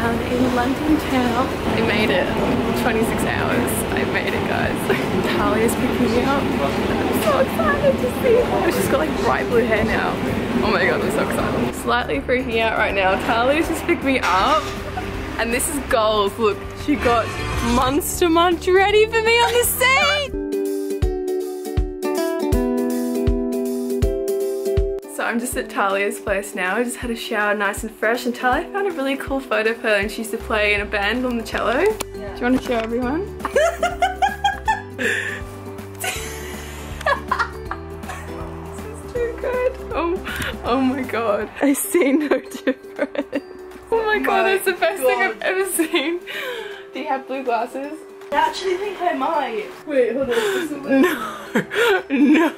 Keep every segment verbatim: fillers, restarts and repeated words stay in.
down in London town. I made it. twenty-six hours. I made it, guys. Talia's picking me up. I'm so excited to see her. She's got like bright blue hair now. Oh my god, I'm so excited. Slightly freaking out right now. Talia's just picked me up. And this is goals. Look, she got Monster Munch ready for me on the seat. So I'm just at Talia's place now. I just had a shower nice and fresh, and Talia found a really cool photo of her, and she used to play in a band on the cello. Yeah. Do you want to show everyone? This is too good. Oh, oh my god. I see no difference. Oh my god, that's the best god. thing I've ever seen. Do you have blue glasses? I actually think I might. Wait, hold on. This isn't blue. No, no.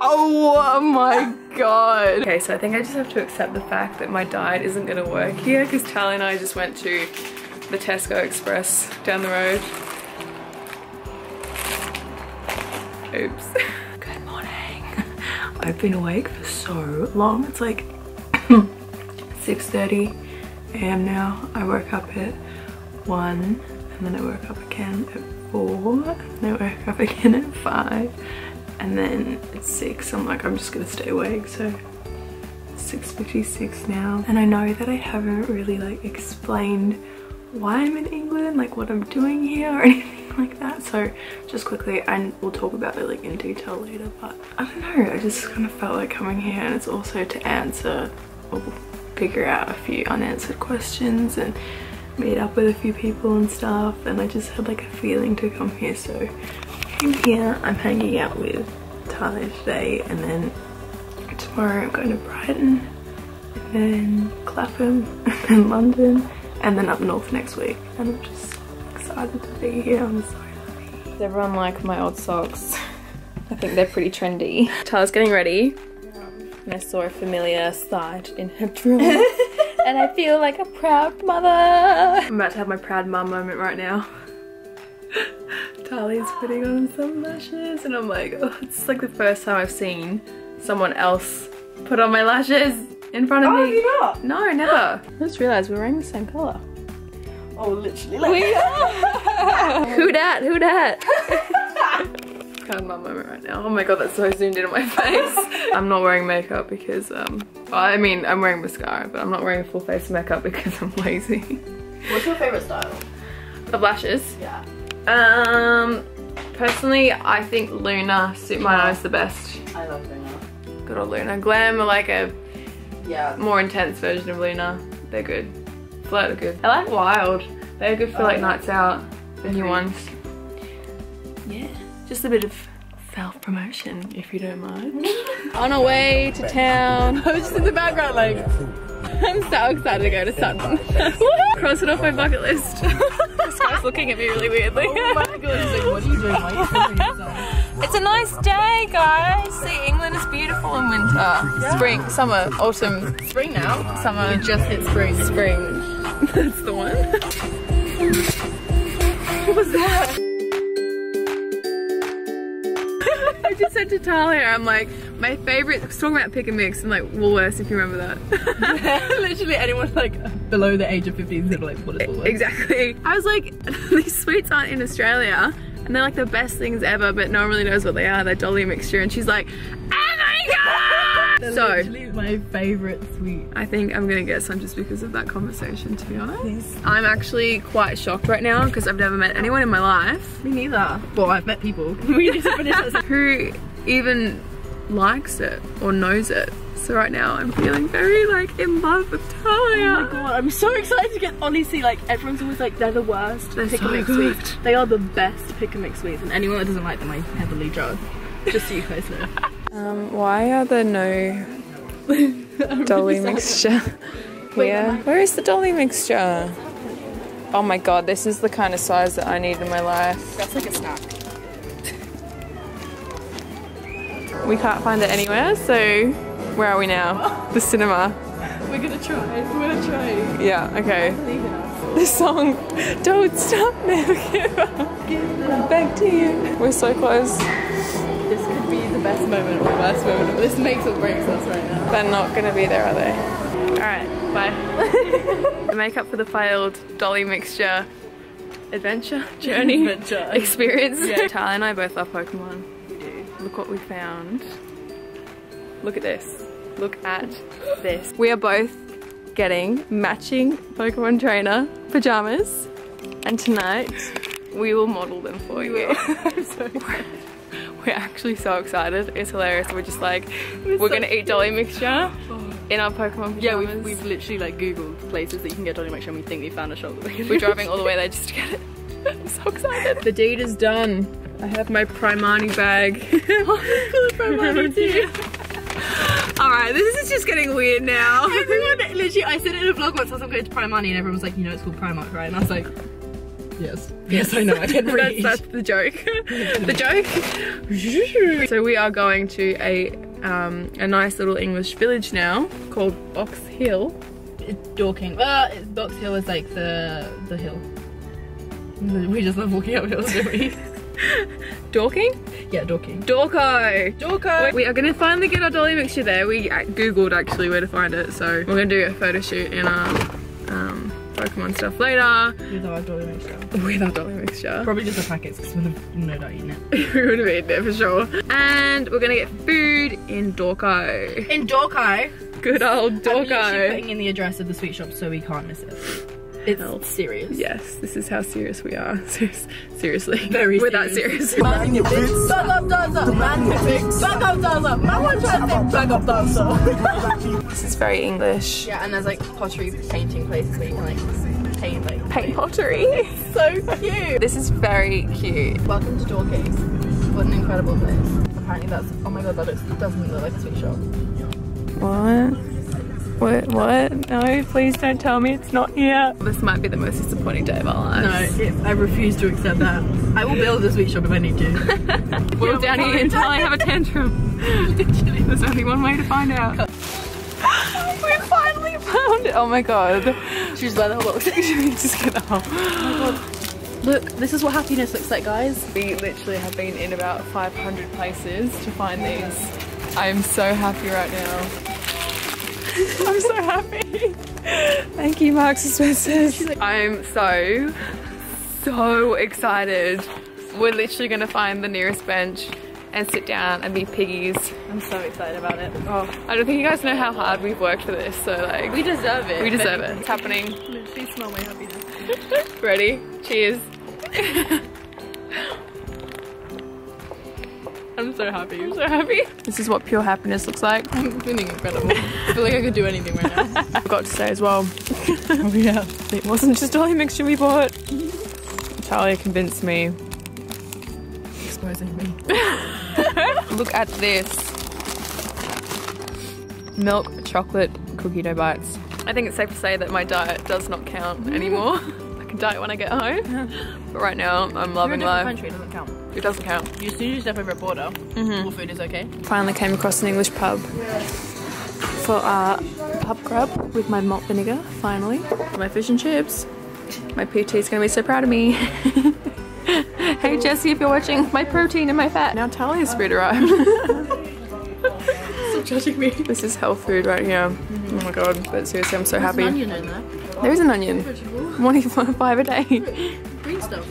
Oh my god. Okay, so I think I just have to accept the fact that my diet isn't gonna work here because Talia and I just went to the Tesco Express down the road. Oops. Good morning. I've been awake for so long. It's like six thirty a m now. I woke up at one. And then I woke up again at four, and then I woke up again at five, and then at six I'm like, I'm just gonna stay awake. So it's six fifty-six now, and I know that I haven't really like explained why I'm in England, like what I'm doing here or anything like that, so just quickly, and we'll talk about it like in detail later, but I don't know, I just kind of felt like coming here, and it's also to answer or figure out a few unanswered questions and meet up with a few people and stuff, and I just had like a feeling to come here, so I came here. I'm hanging out with Talia today, and then tomorrow I'm going to Brighton, and then Clapham, and then London, and then up north next week, and I'm just excited to be here. I'm so happy. Does everyone like my odd socks? I think they're pretty trendy. Talia's getting ready, and I saw a familiar sight in her drawer. And I feel like a proud mother. I'm about to have my proud mum moment right now. Talia's putting on some lashes, and I'm like, oh, it's like the first time I've seen someone else put on my lashes in front of oh, me. Have you not? No, never. I just realised we're wearing the same colour. Oh, literally. Like we are. Who dat? Who dat? Proud mum moment right now. Oh my god, that's so zoomed in on my face. I'm not wearing makeup because um well, I mean I'm wearing mascara, but I'm not wearing full face makeup because I'm lazy. What's your favourite style? Of lashes? Yeah. Um personally I think Luna suit my yeah. eyes the best. I love Luna. Good old Luna. Glam are like a yeah more intense version of Luna. They're good. Flirt are good. I like Wild. They're good for oh, like yeah. nights out, the new ones. Yeah. Just a bit of self-promotion, if you don't mind. On our way to town. I was just in the background like, I'm so excited to go to Sutton. Cross it off my bucket list. This guy's looking at me really weirdly. Oh my god, he's like, what are you doing? Why are you It's a nice day, guys. See, England is beautiful in winter. Yeah. Spring, summer, autumn. Spring now. Summer. You just hit spring. Spring. That's the one. What was that? I just said to Talia, I'm like, my favourite, I was talking about pick and mix, and like Woolworths, if you remember that. Literally anyone like below the age of fifteen is gonna like, what is Woolworths? Exactly. I was like, these sweets aren't in Australia, and they're like the best things ever, but no one really knows what they are. They're Dolly mixture, and she's like, oh my god! So, literally my favourite sweet. I think I'm gonna get some just because of that conversation, to be honest. Please. I'm actually quite shocked right now because I've never met anyone in my life. Me neither. Well, I've met people. We need to finish this. Who even likes it or knows it. So right now I'm feeling very like in love with Talia. Oh my god, I'm so excited to get, honestly, like everyone's always like, they're the worst they're pick so and mix good. sweets. They are the best pick and mix sweets, and anyone that doesn't like them I heavily drug. Just so you guys know. Um, why are there no Dolly mixture here? Where is the Dolly mixture? Oh my god, this is the kind of size that I need in my life. That's like a snack. We can't find it anywhere, so where are we now? The cinema. We're gonna try, we're gonna try. Yeah, okay. This song, don't stop, never give up. Give it up. Back to you. We're so close. This could be the best moment or the worst moment. This makes or breaks us right now. They're not gonna be there, are they? Alright, bye. The makeup for the failed Dolly mixture adventure, journey, adventure. experience. Yeah. Talia and I both love Pokemon. We do. Look what we found. Look at this. Look at this. We are both getting matching Pokemon trainer pajamas, and tonight we will model them for you. I'm so excited. We're actually so excited. It's hilarious. We're just like, we're, we're so gonna eat Dolly mixture in our Pokemon pajamas. Yeah, we've, we've literally like Googled places that you can get Dolly mixture, and we think we found a shop. We're driving all the way there just to get it. I'm so excited. The deed is done. I have my Primark bag. Oh, Primark too. Alright, this is just getting weird now. Everyone, literally, I said it in a vlog once, I was going to Primark and everyone was like, you know it's called Primark, right? And I was like, yes. Yes, I know, I can read. That's, that's the joke. The joke. So we are going to a um, a nice little English village now called Box Hill. It's Dorking. Well, it's, Box Hill is like the, the hill. We just love walking up hills, don't we? Dorking? Yeah, Dorking. Dorcao! Dorcao! We are gonna finally get our Dolly mixture there. We googled actually where to find it, so we're gonna do a photo shoot in our um, Pokemon stuff later. With our Dolly mixture. With our Dolly mixture. Probably just the packets because we would have no doubt eaten it. We would have eaten it for sure. And we're gonna get food in Dorcao. In Dorcao? Good old Dorcao. I'm literally putting in the address of the sweet shop so we can't miss it. It's Hell. serious. Yes, this is how serious we are. Serious, seriously. Very We're serious. that serious. Bug up dancer, magnific. Bug up dancer, mama trying to say bug up dancer. This is very English. Yeah, and there's like pottery painting places where you can like paint like. Paint pottery? It's so cute. This is very cute. Welcome to Dorking. What an incredible place. Apparently that's, oh my god, that looks, doesn't look like a sweet shop. What? What? What? No, please don't tell me it's not here. This might be the most disappointing day of our lives. No, it, I refuse to accept that. I will build a sweet shop if I need to. We'll down here until I have a tantrum. Literally, there's only one way to find out. We finally found it. Oh my god. She's by the whole box. Just get the whole. Oh my god. Look, this is what happiness looks like, guys. We literally have been in about five hundred places to find these. I am so happy right now. I'm so happy. Thank you, Marks and Spencer's. I'm so, so excited. We're literally gonna find the nearest bench and sit down and be piggies. I'm so excited about it. Oh, I don't think you guys know how hard we've worked for this, so like. We deserve it. We deserve it. It's happening. Literally smell my happiness. Ready? Cheers. I'm so happy. I'm so happy. This is what pure happiness looks like. I'm feeling incredible. I feel like I could do anything right now. I forgot to say as well. Oh yeah. It wasn't just Dolly mixture we bought. Talia convinced me. Exposing me. Look at this. Milk chocolate cookie dough bites. I think it's safe to say that my diet does not count anymore. I can diet when I get home. But right now, I'm loving life. Country, it doesn't count. It doesn't count. As soon as you step over a border, mm-hmm. all food is okay. Finally came across an English pub for our pub grub with my malt vinegar, finally. My fish and chips. My P T is gonna be so proud of me. Hey Jesse, if you're watching, my protein and my fat. Now Talia's food arrived. Stop judging me. This is health food right here. Mm-hmm. Oh my god, but seriously, I'm so There's happy. There's an onion in there. There is an onion. One eat five a day. Green stuff.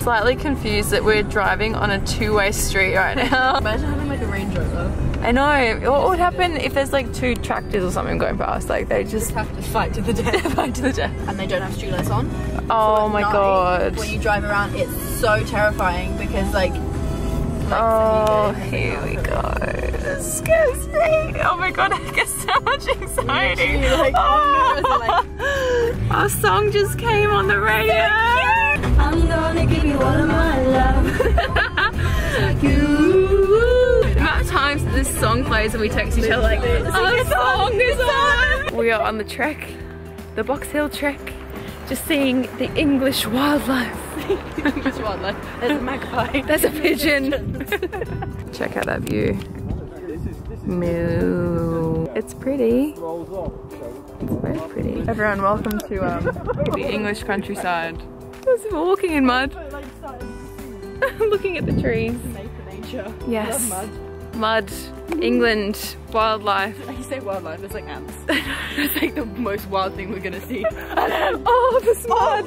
Slightly confused that we're driving on a two-way street right now. Imagine having like a Range Rover. I know. What would happen if there's like two tractors or something going past? Like they just, just have to fight to the death. Fight to the death. And they don't have street lights on. Oh so my night, god. When you drive around, it's so terrifying because like. like oh, here we go. This scares me. Oh my god, I get so much anxiety. Like, oh. Oh no, like... Our song just came on the radio. I'm gonna give you all of my love. You. The amount of times that this song plays and we text each other like, our song is on! We are on the trek, the Box Hill trek, just seeing the English wildlife. English wildlife. There's a magpie. There's a pigeon. Check out that view. Moo. It's pretty. It's very pretty. Everyone, welcome to um, the English countryside. We're walking in mud. Looking at the trees. Nature. Yes. Mud. mud, England, wildlife. You say wildlife, it's like ants. It's like the most wild thing we're gonna see. Oh, the mud!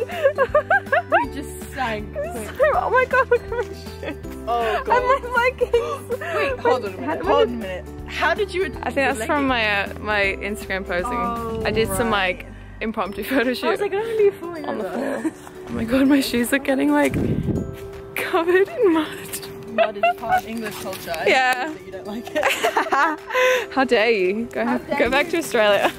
We just sank. So, oh my god, look at my shit. Oh god. And my leggings. Wait, hold on a minute, hold on a minute. How did you? I think that's from my uh, my Instagram posing. Oh, I did right. some like impromptu photo shoot. I was like, I'm gonna be falling on over. The floor. Oh my god, my shoes are getting like covered in mud. Mud is part of English culture. I yeah. That you don't like it. How dare you? Go have, dare go back you? to Australia.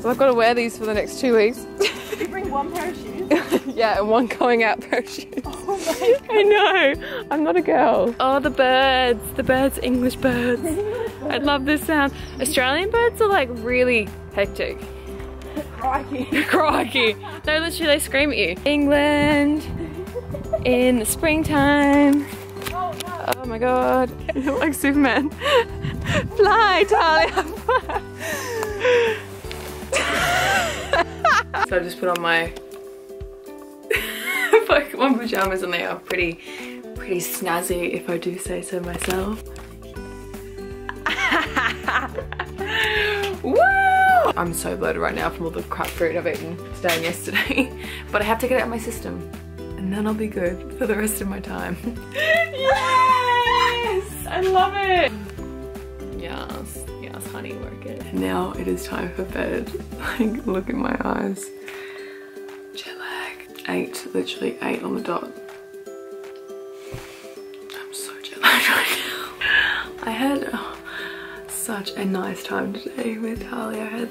So I've got to wear these for the next two weeks. Did you bring one pair of shoes? Yeah, and one going out pair of shoes. Oh my god. I know. I'm not a girl. Oh, the birds. The birds, English birds. I love this sound. Australian birds are like really hectic. Crikey. Crikey. No, literally they scream at you. England in the springtime. Oh, no. Oh my god. You look like Superman. Fly, Talia. So I just put on my Pokemon pajamas and they are pretty, pretty snazzy if I do say so myself. Woo! I'm so bloated right now from all the crap food I've eaten today and yesterday, but I have to get it out of my system and then I'll be good for the rest of my time. Yes! I love it! Yes, yes honey, work it. And now it is time for bed. Like, look at my eyes. Eight, literally eight on the dot. I'm so jealous right now. I had oh, such a nice time today with Talia. I had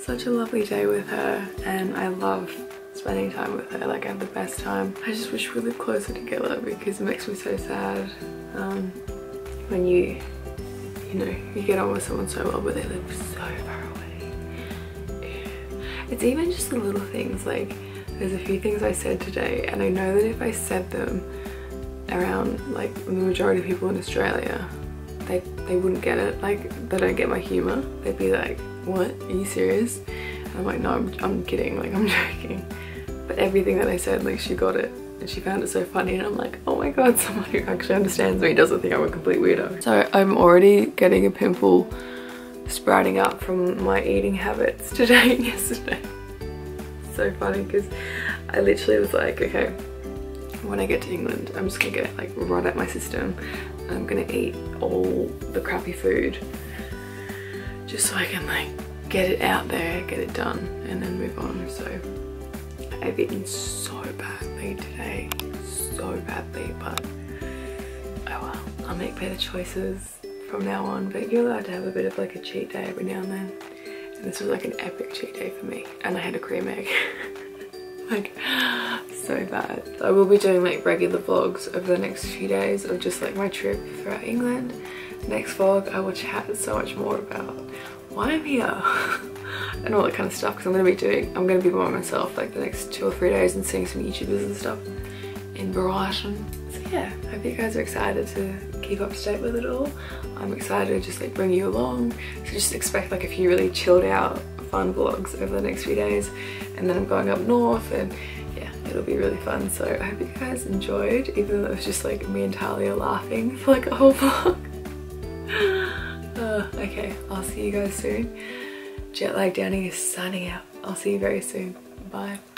such a lovely day with her and I love spending time with her. Like I have the best time. I just wish we lived closer together because it makes me so sad um, when you, you know, you get on with someone so well but they live so far away. Yeah. It's even just the little things like there's a few things I said today and I know that if I said them around like the majority of people in Australia, they, they wouldn't get it. Like they don't get my humour. They'd be like, what? Are you serious? And I'm like, no, I'm, I'm kidding. Like I'm joking. But everything that I said, like she got it and she found it so funny and I'm like, oh my god, someone who actually understands me doesn't think I'm a complete weirdo. So I'm already getting a pimple sprouting up from my eating habits today and yesterday. So funny because I literally was like, okay, when I get to England I'm just gonna get like right at my system and I'm gonna eat all the crappy food just so I can like get it out there, get it done and then move on. So I've eaten so badly today, so badly, but oh well, I'll make better choices from now on. But you're allowed to have a bit of like a cheat day every now and then. And this was like an epic cheat day for me. And I had a cream egg. Like, so bad. I will be doing like regular vlogs over the next few days of just like my trip throughout England. Next vlog, I will chat so much more about why I'm here and all that kind of stuff. Because I'm going to be doing, I'm going to be by myself like the next two or three days and seeing some YouTubers and stuff in Brighton. So yeah, I hope you guys are excited to keep up to date with it all. I'm excited to just like bring you along. So just expect like a few really chilled out fun vlogs over the next few days. And then I'm going up north and yeah, it'll be really fun. So I hope you guys enjoyed, even though it was just like me and Talia laughing for like a whole vlog. uh, okay, I'll see you guys soon. Jetlag Downing is signing out. I'll see you very soon. Bye.